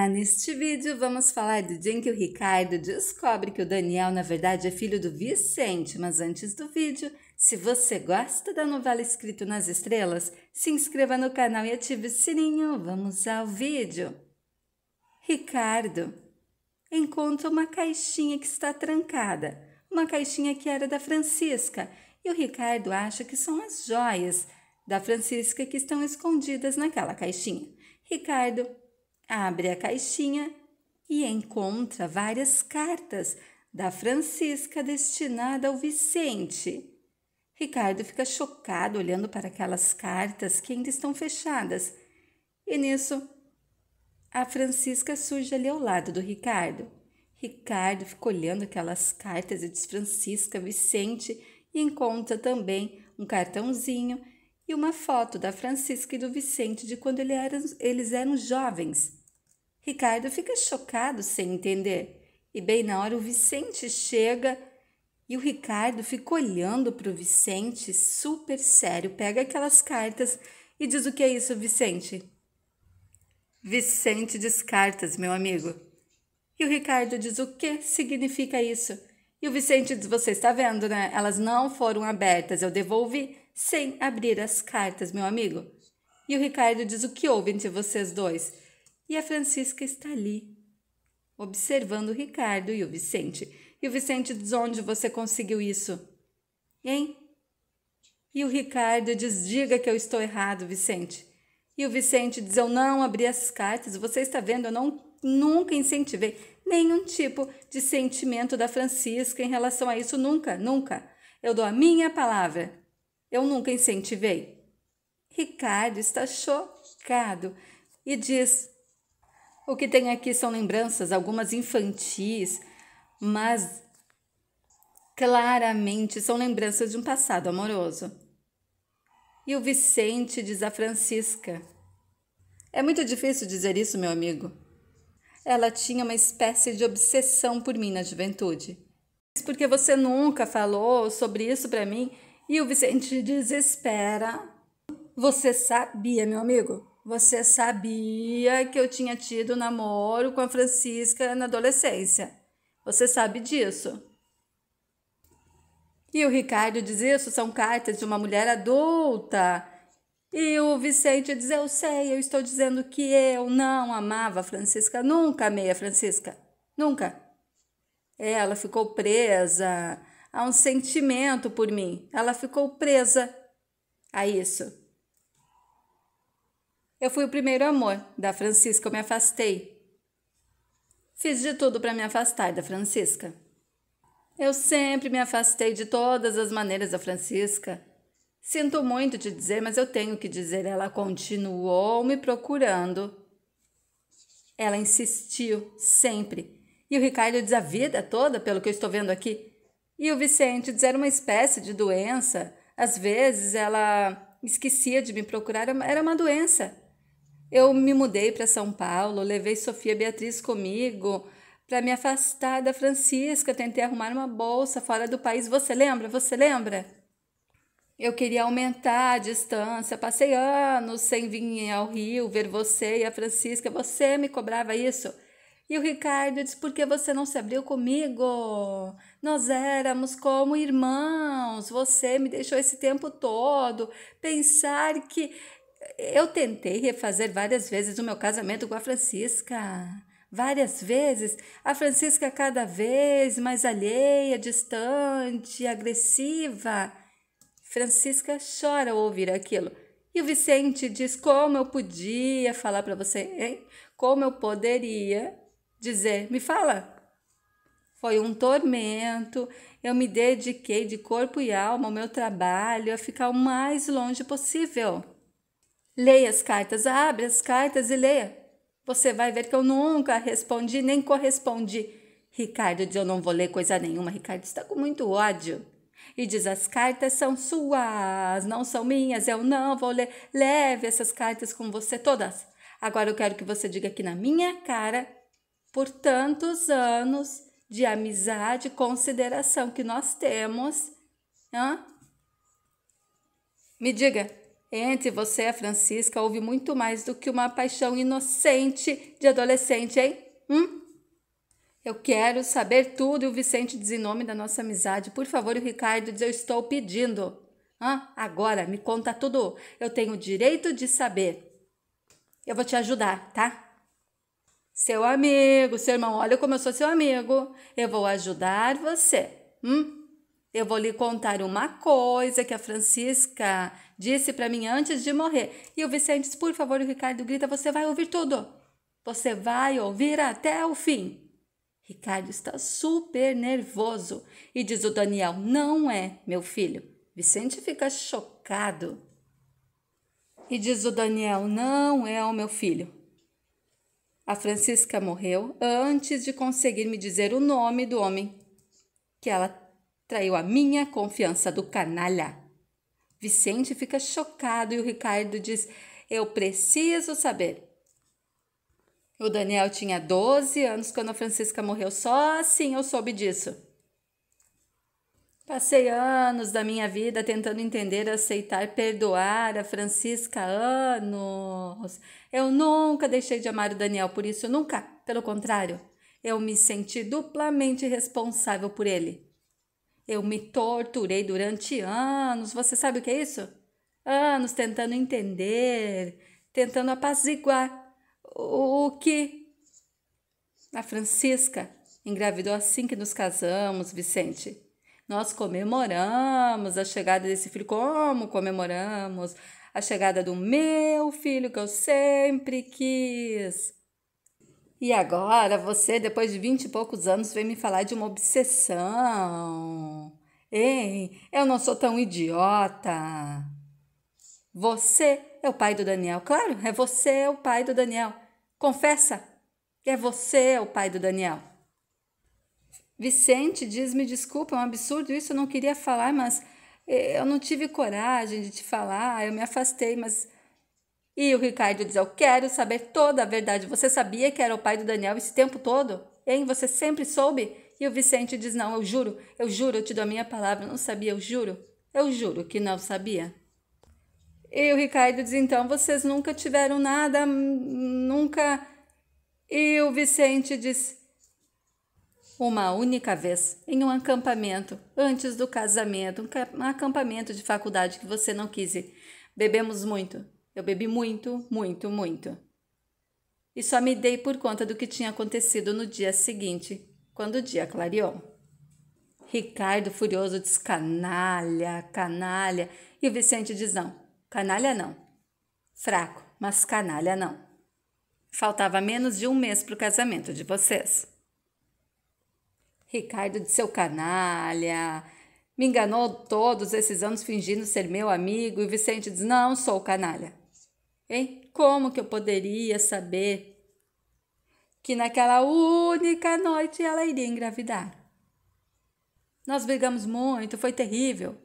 Olá! Neste vídeo vamos falar do dia em que o Ricardo descobre que o Daniel na verdade é filho do Vicente, mas antes do vídeo, se você gosta da novela Escrito nas Estrelas, se inscreva no canal e ative o sininho. Vamos ao vídeo! Ricardo encontra uma caixinha que está trancada, uma caixinha que era da Francisca, e o Ricardo acha que são as joias da Francisca que estão escondidas naquela caixinha. Ricardo abre a caixinha e encontra várias cartas da Francisca destinada ao Vicente. Ricardo fica chocado olhando para aquelas cartas que ainda estão fechadas. E nisso, a Francisca surge ali ao lado do Ricardo. Ricardo fica olhando aquelas cartas e diz Francisca, Vicente, e encontra também um cartãozinho e uma foto da Francisca e do Vicente de quando eles eram jovens. Ricardo fica chocado sem entender. E bem na hora o Vicente chega e o Ricardo fica olhando para o Vicente super sério, pega aquelas cartas e diz: o que é isso, Vicente? Vicente diz: cartas, meu amigo. E o Ricardo diz: o que significa isso? E o Vicente diz: você está vendo, né? Elas não foram abertas, eu devolvi sem abrir as cartas, meu amigo. E o Ricardo diz: o que houve entre vocês dois? E a Francisca está ali, observando o Ricardo e o Vicente. E o Vicente diz: onde você conseguiu isso? Hein? E o Ricardo diz: diga que eu estou errado, Vicente. E o Vicente diz: eu não abri as cartas, você está vendo, eu nunca incentivei nenhum tipo de sentimento da Francisca em relação a isso, nunca, nunca. Eu dou a minha palavra. Eu nunca incentivei. Ricardo está chocado e diz: o que tem aqui são lembranças, algumas infantis, mas claramente são lembranças de um passado amoroso. E o Vicente diz a Francisca: é muito difícil dizer isso, meu amigo. Ela tinha uma espécie de obsessão por mim na juventude. Porque você nunca falou sobre isso para mim. E o Vicente desespera: você sabia, meu amigo? Você sabia que eu tinha tido namoro com a Francisca na adolescência. Você sabe disso. E o Ricardo diz: isso são cartas de uma mulher adulta. E o Vicente diz: eu sei, eu estou dizendo que eu não amava a Francisca. Nunca amei a Francisca. Nunca. Ela ficou presa há um sentimento por mim. Ela ficou presa a isso. Eu fui o primeiro amor da Francisca. Eu me afastei. Fiz de tudo para me afastar da Francisca. Eu sempre me afastei de todas as maneiras da Francisca. Sinto muito te dizer, mas eu tenho que dizer. Ela continuou me procurando. Ela insistiu sempre. E o Ricardo diz: a vida toda, pelo que eu estou vendo aqui. E o Vicente diz: era uma espécie de doença. Às vezes ela esquecia de me procurar, era uma doença. Eu me mudei para São Paulo, levei Sofia Beatriz comigo para me afastar da Francisca, tentei arrumar uma bolsa fora do país. Você lembra? Você lembra? Eu queria aumentar a distância, passei anos sem vir ao Rio ver você e a Francisca. Você me cobrava isso. E o Ricardo diz: por que você não se abriu comigo? Nós éramos como irmãos, você me deixou esse tempo todo. Pensar que eu tentei refazer várias vezes o meu casamento com a Francisca. Várias vezes, a Francisca cada vez mais alheia, distante, agressiva. Francisca chora ao ouvir aquilo. E o Vicente diz: como eu podia falar para você, hein? Como eu poderia dizer, me fala. Foi um tormento, eu me dediquei de corpo e alma ao meu trabalho, a ficar o mais longe possível. Leia as cartas, abre as cartas e leia. Você vai ver que eu nunca respondi nem correspondi. Ricardo diz: eu não vou ler coisa nenhuma. Ricardo está com muito ódio. E diz: as cartas são suas, não são minhas, eu não vou ler. Leve essas cartas com você todas. Agora eu quero que você diga aqui na minha cara, por tantos anos de amizade e consideração que nós temos, me diga, Entre você e a Francisca houve muito mais do que uma paixão inocente de adolescente, hein? Eu quero saber tudo. E o Vicente diz em nome da nossa amizade. Por favor, o Ricardo diz, eu estou pedindo. Agora, me conta tudo. Eu tenho o direito de saber. Eu vou te ajudar, tá? Seu amigo, seu irmão, olha como eu sou seu amigo. Eu vou ajudar você. Eu vou lhe contar uma coisa que a Francisca disse para mim antes de morrer. E o Vicente diz, por favor, o Ricardo grita, você vai ouvir tudo. Você vai ouvir até o fim. Ricardo está super nervoso. E diz o Daniel, não é, meu filho. Vicente fica chocado. E diz o Daniel, não é o meu filho. A Francisca morreu antes de conseguir me dizer o nome do homem que ela traiu a minha confiança do canalha. Vicente fica chocado e o Ricardo diz, eu preciso saber. O Daniel tinha 12 anos quando a Francisca morreu, só assim eu soube disso. Passei anos da minha vida tentando entender, aceitar, perdoar a Francisca, anos. Eu nunca deixei de amar o Daniel, por isso nunca, pelo contrário, eu me senti duplamente responsável por ele. Eu me torturei durante anos, você sabe o que é isso? Anos tentando entender, tentando apaziguar o que? A Francisca engravidou assim que nos casamos, Vicente. Nós comemoramos a chegada desse filho, como comemoramos a chegada do meu filho que eu sempre quis. E agora você, depois de 20 e poucos anos, vem me falar de uma obsessão. Hein? Eu não sou tão idiota. Você é o pai do Daniel. Claro, é você o pai do Daniel. Confessa, é você o pai do Daniel. Vicente diz, me desculpa, é um absurdo isso, eu não queria falar, mas eu não tive coragem de te falar, eu me afastei, mas... E o Ricardo diz, eu quero saber toda a verdade. Você sabia que era o pai do Daniel esse tempo todo? Hein? Você sempre soube? E o Vicente diz, não, eu juro, eu te dou a minha palavra. Não sabia, eu juro que não sabia. E o Ricardo diz, então, vocês nunca tiveram nada, nunca... E o Vicente diz, uma única vez, em um acampamento, antes do casamento, um acampamento de faculdade que você não quis ir. Bebemos muito. Eu bebi muito, muito, muito. E só me dei por conta do que tinha acontecido no dia seguinte, quando o dia clareou. Ricardo, furioso, diz, canalha, canalha. E o Vicente diz, não, canalha não. Fraco, mas canalha não. Faltava menos de um mês para o casamento de vocês. Ricardo diz, seu canalha... Me enganou todos esses anos fingindo ser meu amigo. E o Vicente diz, não sou canalha. Hein? Como que eu poderia saber que naquela única noite ela iria engravidar? Nós brigamos muito, foi terrível.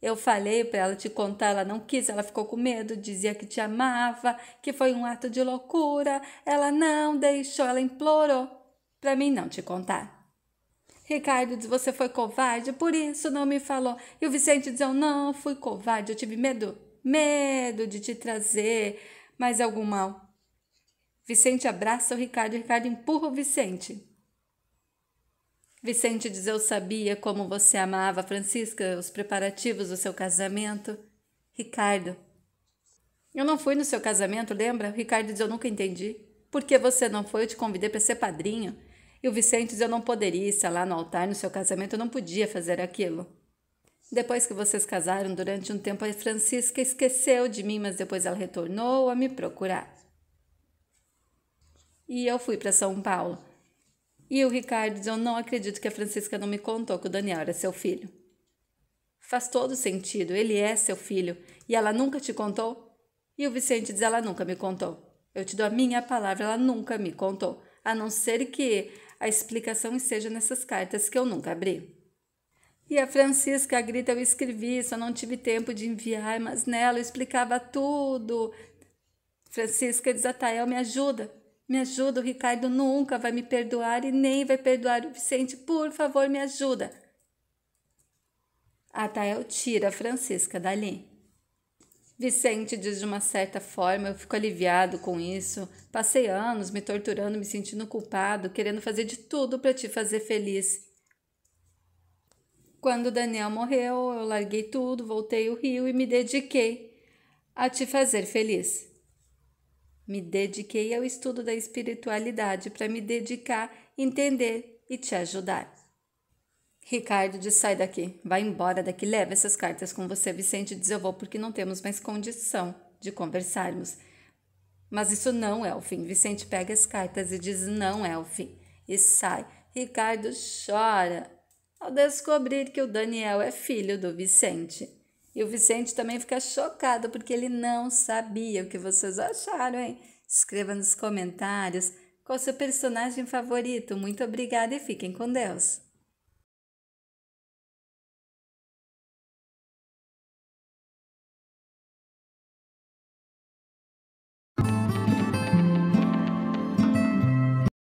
Eu falei para ela te contar, ela não quis, ela ficou com medo, dizia que te amava, que foi um ato de loucura. Ela não deixou, ela implorou para mim não te contar. Ricardo diz, você foi covarde, por isso não me falou. E o Vicente diz, eu não fui covarde, eu tive medo. Medo de te trazer mais algum mal. Vicente abraça o Ricardo, Ricardo empurra o Vicente. Vicente diz, eu sabia como você amava a Francisca, os preparativos do seu casamento. Ricardo, eu não fui no seu casamento, lembra? O Ricardo diz, eu nunca entendi. Por que você não foi? Eu te convidei para ser padrinho. E o Vicente diz, eu não poderia estar lá no altar, no seu casamento, eu não podia fazer aquilo. Depois que vocês casaram, durante um tempo, a Francisca esqueceu de mim, mas depois ela retornou a me procurar. E eu fui para São Paulo. E o Ricardo diz, eu não acredito que a Francisca não me contou que o Daniel era seu filho. Faz todo sentido, ele é seu filho. E ela nunca te contou? E o Vicente diz, ela nunca me contou. Eu te dou a minha palavra, ela nunca me contou. A não ser que a explicação esteja nessas cartas que eu nunca abri. E a Francisca grita, eu escrevi, só não tive tempo de enviar, mas nela eu explicava tudo. Francisca diz, Atael, me ajuda. Me ajuda, o Ricardo nunca vai me perdoar e nem vai perdoar o Vicente. Por favor, me ajuda. Atael tira a Francisca dali. Vicente diz de uma certa forma, eu fico aliviado com isso. Passei anos me torturando, me sentindo culpado, querendo fazer de tudo para te fazer feliz. Quando Daniel morreu, eu larguei tudo, voltei ao Rio e me dediquei a te fazer feliz. Me dediquei ao estudo da espiritualidade para me dedicar, entender e te ajudar. Ricardo diz, sai daqui, vai embora daqui, leva essas cartas com você. Vicente diz, eu vou porque não temos mais condição de conversarmos. Mas isso não é o fim. Vicente pega as cartas e diz, não é o fim. E sai. Ricardo chora ao descobrir que o Daniel é filho do Vicente. E o Vicente também fica chocado porque ele não sabia. O que vocês acharam, hein? Escreva nos comentários qual é o seu personagem favorito. Muito obrigada e fiquem com Deus.